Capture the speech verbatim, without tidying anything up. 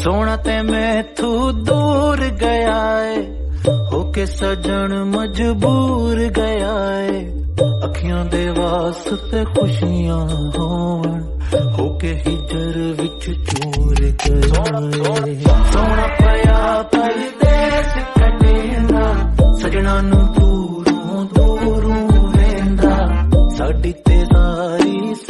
सोना ते मैथू दूर गया है, होके सजन मजबूर गया है। अखियां दे वास्ते खुशियां होन, होके हिजर विच चूर गया। सोना पया परदेस कटेंदा, सजना नू दूरों दूरों वेंदा, साडी ते सारी